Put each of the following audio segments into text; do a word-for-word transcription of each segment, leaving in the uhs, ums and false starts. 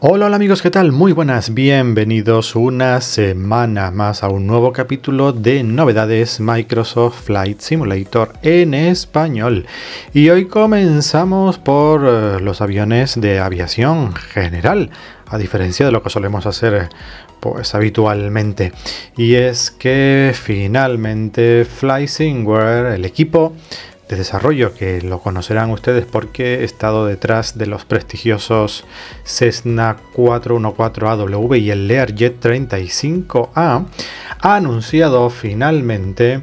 Hola, hola amigos, ¿qué tal? Muy buenas, bienvenidos una semana más a un nuevo capítulo de novedades Microsoft Flight Simulator en español. Y hoy comenzamos por los aviones de aviación general, a diferencia de lo que solemos hacer pues habitualmente. Y es que finalmente Flysimware, el equipo de desarrollo, que lo conocerán ustedes porque he estado detrás de los prestigiosos Cessna cuatro catorce A W y el Learjet treinta y cinco A, ha anunciado finalmente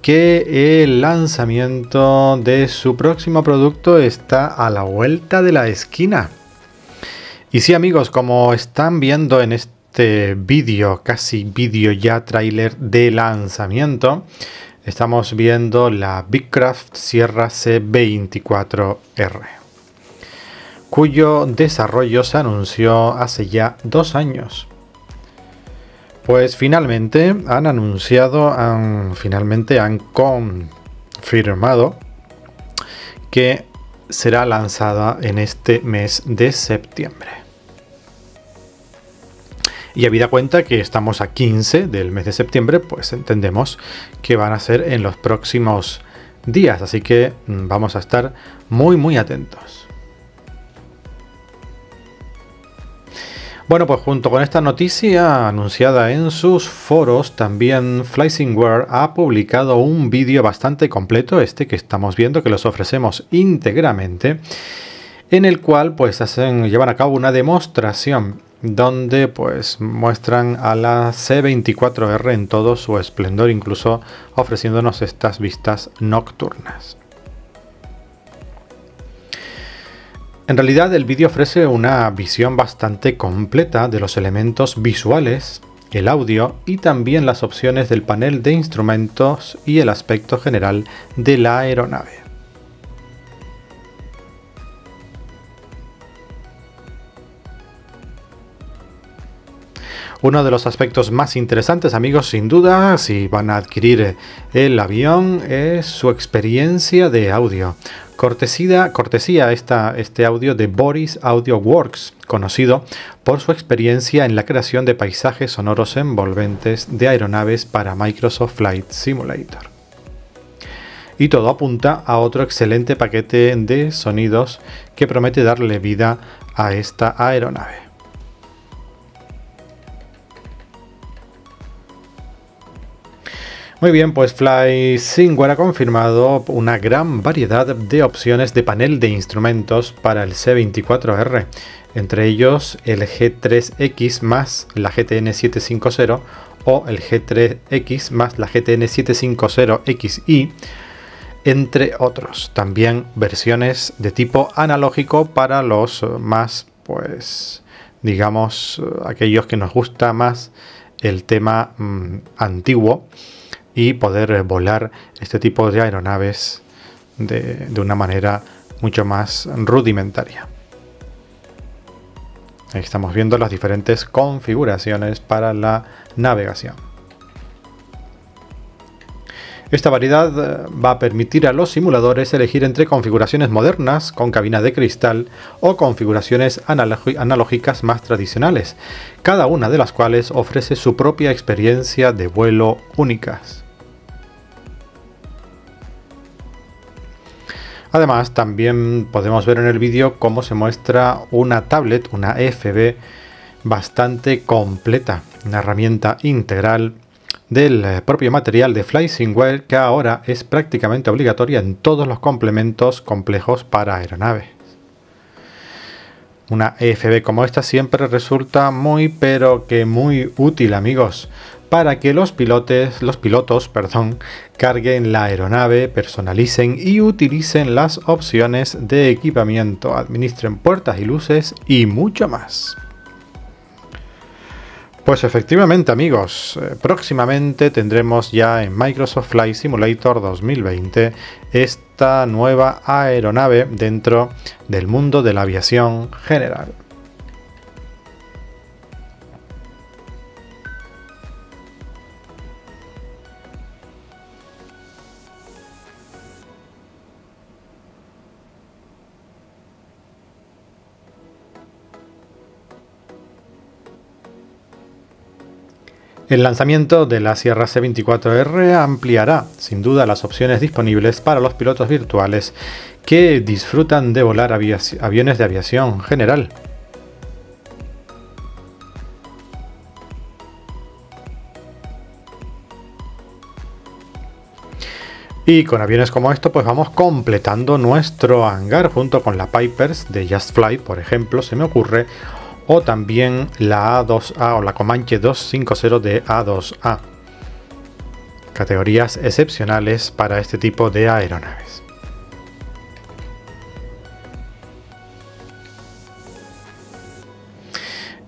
que el lanzamiento de su próximo producto está a la vuelta de la esquina. Y sí amigos, como están viendo en este vídeo, casi vídeo ya tráiler de lanzamiento, estamos viendo la Beechcraft Sierra C veinticuatro R, cuyo desarrollo se anunció hace ya dos años. Pues finalmente han anunciado, han, finalmente han confirmado que será lanzada en este mes de septiembre. Y habida cuenta que estamos a quince del mes de septiembre, pues entendemos que van a ser en los próximos días. Así que vamos a estar muy, muy atentos. Bueno, pues junto con esta noticia anunciada en sus foros, también Flysimware ha publicado un vídeo bastante completo, este que estamos viendo, que los ofrecemos íntegramente, en el cual pues hacen, llevan a cabo una demostración donde pues muestran a la C veinticuatro R en todo su esplendor, incluso ofreciéndonos estas vistas nocturnas. En realidad el vídeo ofrece una visión bastante completa de los elementos visuales, el audio y también las opciones del panel de instrumentos y el aspecto general de la aeronave. Uno de los aspectos más interesantes, amigos, sin duda, si van a adquirir el avión, es su experiencia de audio. Cortesía, cortesía esta, este audio de Boris Audio Works, conocido por su experiencia en la creación de paisajes sonoros envolventes de aeronaves para Microsoft Flight Simulator. Y todo apunta a otro excelente paquete de sonidos que promete darle vida a esta aeronave. Muy bien, pues Flysimware ha confirmado una gran variedad de opciones de panel de instrumentos para el C veinticuatro R, entre ellos el G tres X más la G T N setecientos cincuenta o el G tres X más la G T N setecientos cincuenta X Y, entre otros. También versiones de tipo analógico para los más, pues, digamos, aquellos que nos gusta más el tema mmm, antiguo, y poder volar este tipo de aeronaves de, de una manera mucho más rudimentaria. Ahí estamos viendo las diferentes configuraciones para la navegación. Esta variedad va a permitir a los simuladores elegir entre configuraciones modernas con cabina de cristal o configuraciones analógicas más tradicionales, cada una de las cuales ofrece su propia experiencia de vuelo únicas. Además, también podemos ver en el vídeo cómo se muestra una tablet, una E F B bastante completa, una herramienta integral del propio material de Flysimware que ahora es prácticamente obligatoria en todos los complementos complejos para aeronaves. Una E F B como esta siempre resulta muy, pero que muy útil, amigos, para que los pilotes, los pilotos, perdón, carguen la aeronave, personalicen y utilicen las opciones de equipamiento, administren puertas y luces y mucho más. Pues efectivamente, amigos, próximamente tendremos ya en Microsoft Flight Simulator dos mil veinte esta nueva aeronave dentro del mundo de la aviación general. El lanzamiento de la Sierra C veinticuatro R ampliará, sin duda, las opciones disponibles para los pilotos virtuales que disfrutan de volar aviones de aviación general. Y con aviones como esto, pues vamos completando nuestro hangar junto con la Pipers de Just Fly, por ejemplo, se me ocurre, o también la A dos A o la Comanche doscientos cincuenta de A dos A. Categorías excepcionales para este tipo de aeronaves.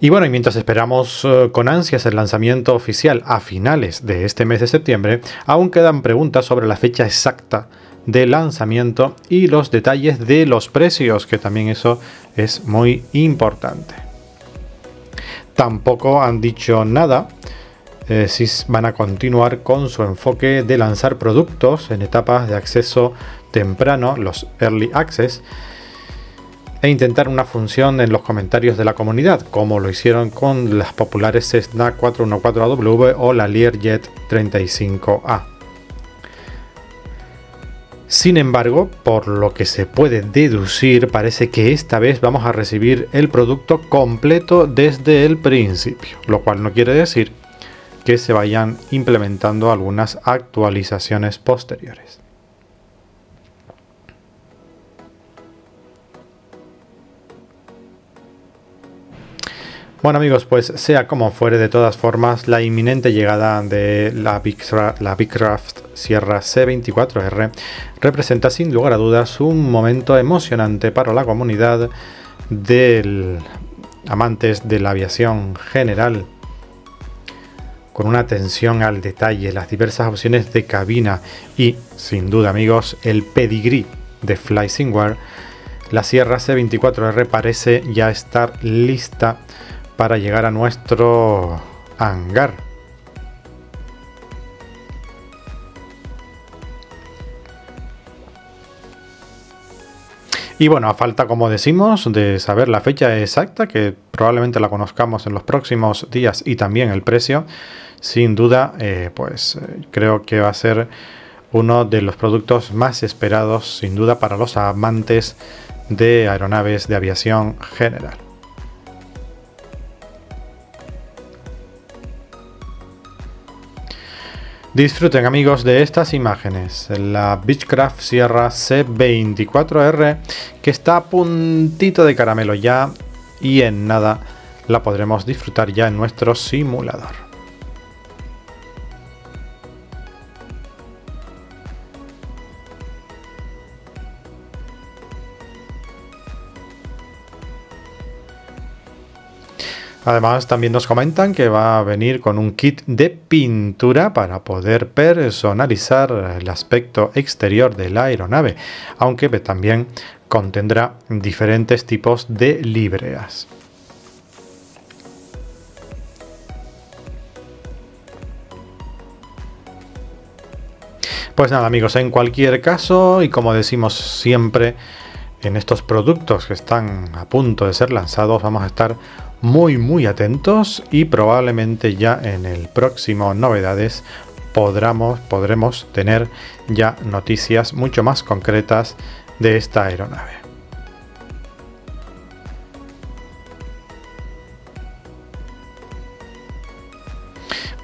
Y bueno, y mientras esperamos eh, con ansias el lanzamiento oficial a finales de este mes de septiembre, aún quedan preguntas sobre la fecha exacta de lanzamiento y los detalles de los precios, que también eso es muy importante. Tampoco han dicho nada eh, si van a continuar con su enfoque de lanzar productos en etapas de acceso temprano, los Early Access, e intentar una función en los comentarios de la comunidad, como lo hicieron con las populares Cessna cuatrocientos catorce A W o la Learjet treinta y cinco A. Sin embargo, por lo que se puede deducir, parece que esta vez vamos a recibir el producto completo desde el principio, lo cual no quiere decir que se vayan implementando algunas actualizaciones posteriores. Bueno amigos, pues sea como fuere, de todas formas, la inminente llegada de la Beechcraft Sierra C veinticuatro R representa sin lugar a dudas un momento emocionante para la comunidad de amantes de la aviación general, con una atención al detalle, las diversas opciones de cabina y, sin duda amigos, el pedigrí de Flysimware. La Sierra C veinticuatro R parece ya estar lista para llegar a nuestro hangar. Y bueno, a falta, como decimos, de saber la fecha exacta, que probablemente la conozcamos en los próximos días, y también el precio, sin duda, eh, pues creo que va a ser uno de los productos más esperados, sin duda, para los amantes de aeronaves de aviación general. Disfruten amigos de estas imágenes, la Beechcraft Sierra C veinticuatro R, que está a puntito de caramelo ya, y en nada la podremos disfrutar ya en nuestro simulador. Además, también nos comentan que va a venir con un kit de pintura para poder personalizar el aspecto exterior de la aeronave, aunque también contendrá diferentes tipos de libreas. Pues nada amigos, en cualquier caso, y como decimos siempre, en estos productos que están a punto de ser lanzados vamos a estar muy muy atentos, y probablemente ya en el próximo Novedades podremos, podremos tener ya noticias mucho más concretas de esta aeronave.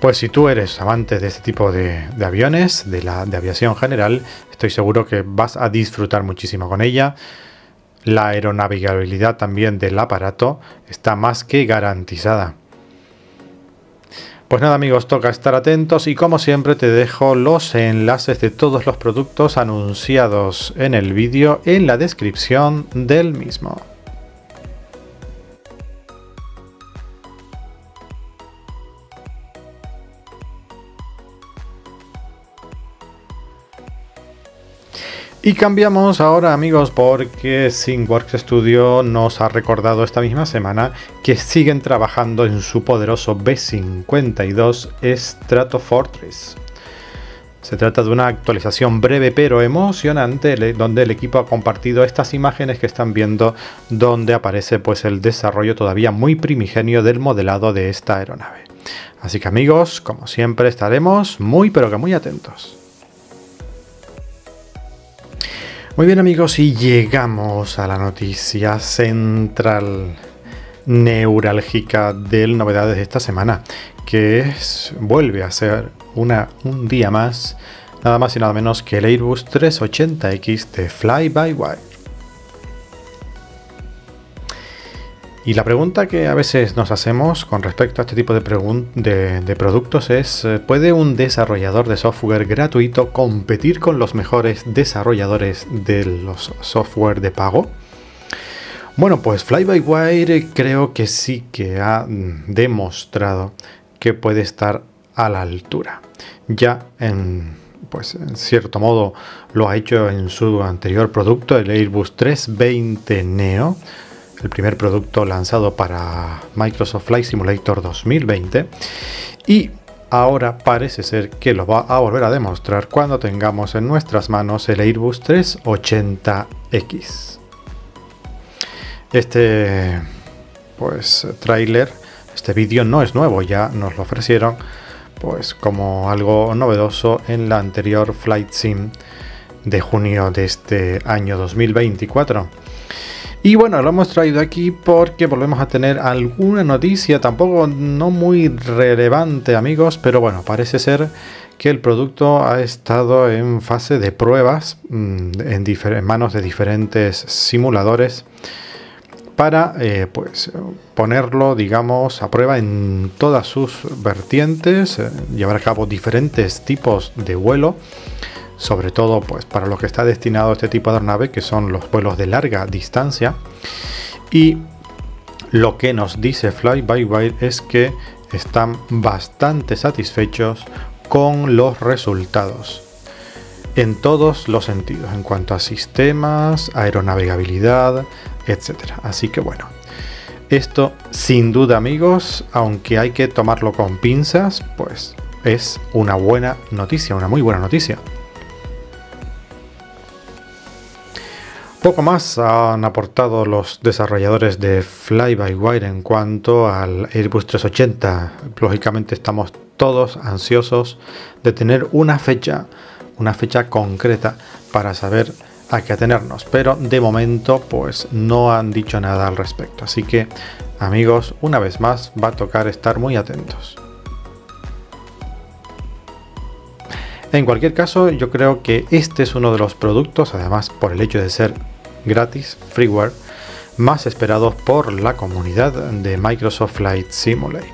Pues si tú eres amante de este tipo de, de aviones, de la de aviación general, estoy seguro que vas a disfrutar muchísimo con ella. La aeronavegabilidad también del aparato está más que garantizada. Pues nada amigos, toca estar atentos, y como siempre te dejo los enlaces de todos los productos anunciados en el vídeo en la descripción del mismo. Y cambiamos ahora amigos, porque SimWorks Studio nos ha recordado esta misma semana que siguen trabajando en su poderoso B cincuenta y dos Stratofortress. Se trata de una actualización breve pero emocionante, donde el equipo ha compartido estas imágenes que están viendo, donde aparece pues el desarrollo todavía muy primigenio del modelado de esta aeronave. Así que amigos, como siempre estaremos muy pero que muy atentos. Muy bien amigos, y llegamos a la noticia central neurálgica de novedades de esta semana, que es, vuelve a ser una, un día más, nada más y nada menos que el Airbus trescientos ochenta X de FlyByWire. Y la pregunta que a veces nos hacemos con respecto a este tipo de, de, de productos es, ¿puede un desarrollador de software gratuito competir con los mejores desarrolladores de los software de pago? Bueno, pues FlyByWire creo que sí que ha demostrado que puede estar a la altura. Ya en, pues en cierto modo lo ha hecho en su anterior producto, el Airbus trescientos veinte neo. El primer producto lanzado para Microsoft Flight Simulator dos mil veinte, y ahora parece ser que lo va a volver a demostrar cuando tengamos en nuestras manos el Airbus trescientos ochenta X. Este pues tráiler, este vídeo no es nuevo, ya nos lo ofrecieron pues como algo novedoso en la anterior Flight Sim de junio de este año dos mil veinticuatro. Y bueno, lo hemos traído aquí porque volvemos a tener alguna noticia, tampoco no muy relevante amigos, pero bueno, parece ser que el producto ha estado en fase de pruebas en, en manos de diferentes simuladores para eh, pues, ponerlo, digamos, a prueba en todas sus vertientes, eh, llevar a cabo diferentes tipos de vuelo. Sobre todo pues para lo que está destinado este tipo de aeronave, que son los vuelos de larga distancia. Y lo que nos dice FlyByWire es que están bastante satisfechos con los resultados en todos los sentidos, en cuanto a sistemas, aeronavegabilidad, etcétera. Así que bueno, esto sin duda amigos, aunque hay que tomarlo con pinzas, pues es una buena noticia, una muy buena noticia. Poco más han aportado los desarrolladores de FlyByWire en cuanto al Airbus trescientos ochenta. Lógicamente estamos todos ansiosos de tener una fecha, una fecha concreta para saber a qué atenernos. Pero de momento pues no han dicho nada al respecto. Así que amigos, una vez más va a tocar estar muy atentos. En cualquier caso, yo creo que este es uno de los productos, además por el hecho de ser gratis, freeware, más esperados por la comunidad de Microsoft Flight Simulator.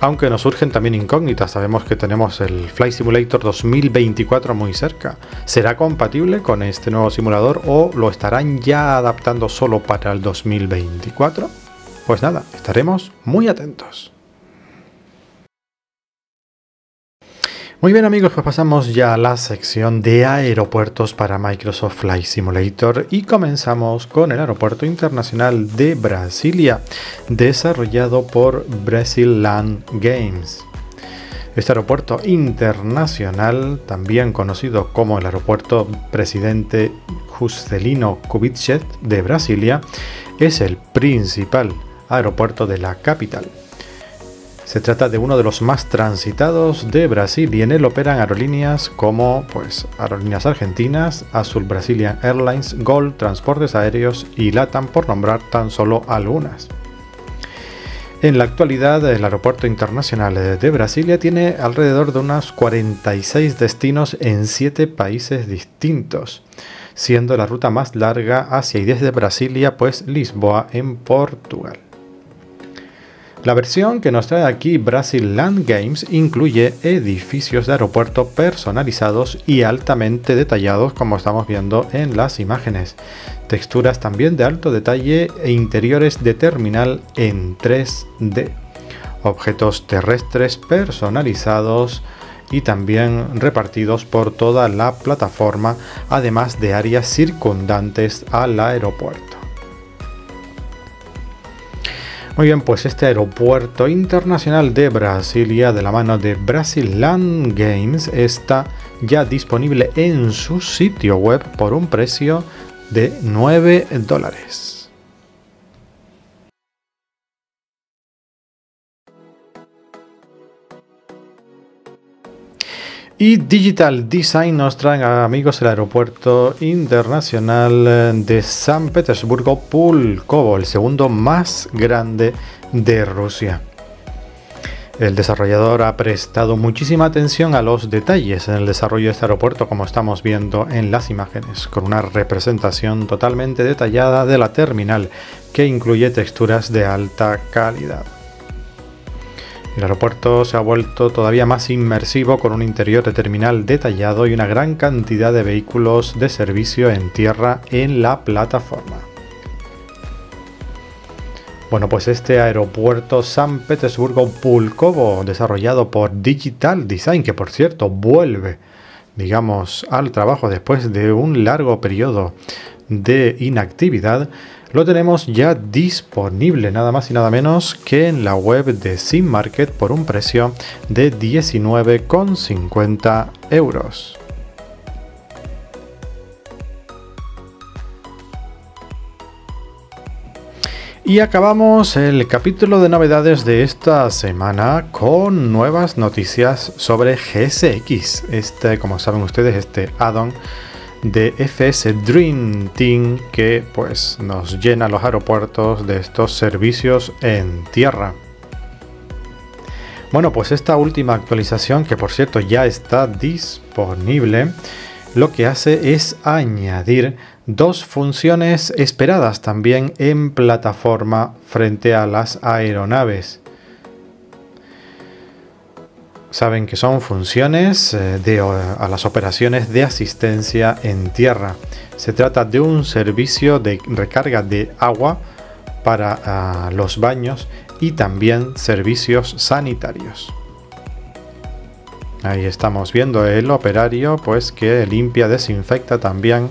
Aunque nos surgen también incógnitas, sabemos que tenemos el Flight Simulator dos mil veinticuatro muy cerca. ¿Será compatible con este nuevo simulador o lo estarán ya adaptando solo para el dos mil veinticuatro? Pues nada, estaremos muy atentos. Muy bien amigos, pues pasamos ya a la sección de aeropuertos para Microsoft Flight Simulator y comenzamos con el Aeropuerto Internacional de Brasilia, desarrollado por Brazil Land Games. Este aeropuerto internacional, también conocido como el Aeropuerto Presidente Juscelino Kubitschek de Brasilia, es el principal aeropuerto de la capital. Se trata de uno de los más transitados de Brasil y en él operan aerolíneas como pues, Aerolíneas Argentinas, Azul Brazilian Airlines, Gol, Transportes Aéreos y LATAM, por nombrar tan solo algunas. En la actualidad, el Aeropuerto Internacional de Brasilia tiene alrededor de unos cuarenta y seis destinos en siete países distintos, siendo la ruta más larga hacia y desde Brasilia, pues Lisboa en Portugal. La versión que nos trae aquí Brazil Land Games incluye edificios de aeropuerto personalizados y altamente detallados, como estamos viendo en las imágenes. Texturas también de alto detalle e interiores de terminal en tres D. Objetos terrestres personalizados y también repartidos por toda la plataforma, además de áreas circundantes al aeropuerto. Muy bien, pues este aeropuerto internacional de Brasilia, de la mano de Brazil Land Games, está ya disponible en su sitio web por un precio de nueve dólares. Y Digital Design nos traen, amigos, el aeropuerto internacional de San Petersburgo-Pulkovo, el segundo más grande de Rusia. El desarrollador ha prestado muchísima atención a los detalles en el desarrollo de este aeropuerto, como estamos viendo en las imágenes, con una representación totalmente detallada de la terminal que incluye texturas de alta calidad. El aeropuerto se ha vuelto todavía más inmersivo con un interior de terminal detallado y una gran cantidad de vehículos de servicio en tierra en la plataforma. Bueno, pues este aeropuerto San Petersburgo-Pulkovo, desarrollado por Digital Design, que por cierto vuelve, digamos, al trabajo después de un largo periodo de inactividad, lo tenemos ya disponible nada más y nada menos que en la web de SimMarket por un precio de diecinueve con cincuenta euros. Y acabamos el capítulo de novedades de esta semana con nuevas noticias sobre G S X. Este, como saben ustedes, este add-on de F S Dream Team que pues nos llena los aeropuertos de estos servicios en tierra. Bueno, pues esta última actualización, que por cierto ya está disponible, lo que hace es añadir dos funciones esperadas también en plataforma frente a las aeronaves. Saben que son funciones de, a las operaciones de asistencia en tierra. Se trata de un servicio de recarga de agua para uh, los baños y también servicios sanitarios. Ahí estamos viendo el operario pues que limpia, desinfecta también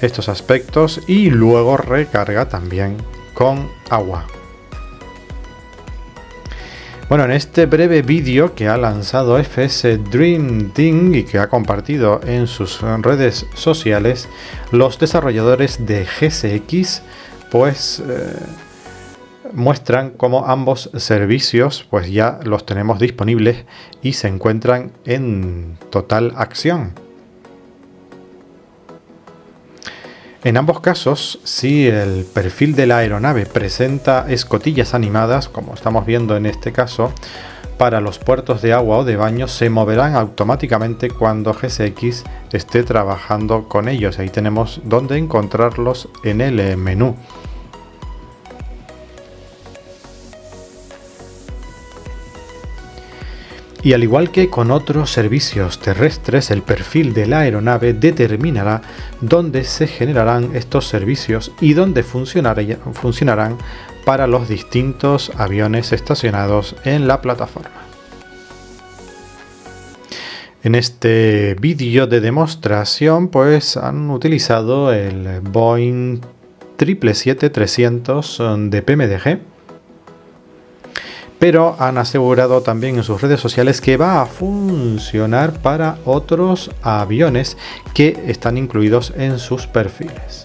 estos aspectos y luego recarga también con agua. Bueno, en este breve vídeo que ha lanzado F S Dream Team y que ha compartido en sus redes sociales, los desarrolladores de G S X pues eh, muestran cómo ambos servicios pues ya los tenemos disponibles y se encuentran en total acción. En ambos casos, si el perfil de la aeronave presenta escotillas animadas, como estamos viendo en este caso, para los puertos de agua o de baño se moverán automáticamente cuando G S X esté trabajando con ellos. Ahí tenemos dónde encontrarlos en el menú. Y al igual que con otros servicios terrestres, el perfil de la aeronave determinará dónde se generarán estos servicios y dónde funcionarán para los distintos aviones estacionados en la plataforma. En este vídeo de demostración, pues han utilizado el Boeing siete siete siete trescientos de P M D G. Pero han asegurado también en sus redes sociales que va a funcionar para otros aviones que están incluidos en sus perfiles.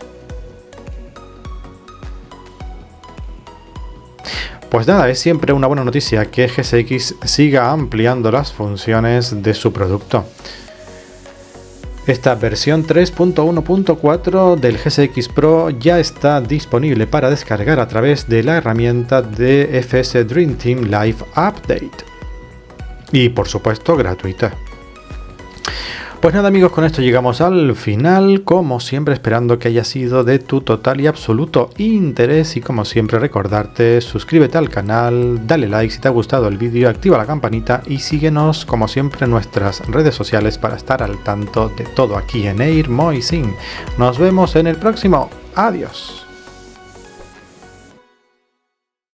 Pues nada, es siempre una buena noticia que G S X siga ampliando las funciones de su producto. Esta versión tres punto uno punto cuatro del G S X Pro ya está disponible para descargar a través de la herramienta de F S Dream Team Live Update. Y por supuesto gratuita. Pues nada, amigos, con esto llegamos al final, como siempre esperando que haya sido de tu total y absoluto interés, y como siempre recordarte, suscríbete al canal, dale like si te ha gustado el vídeo, activa la campanita y síguenos como siempre en nuestras redes sociales para estar al tanto de todo aquí en Air Moisín. Nos vemos en el próximo, adiós.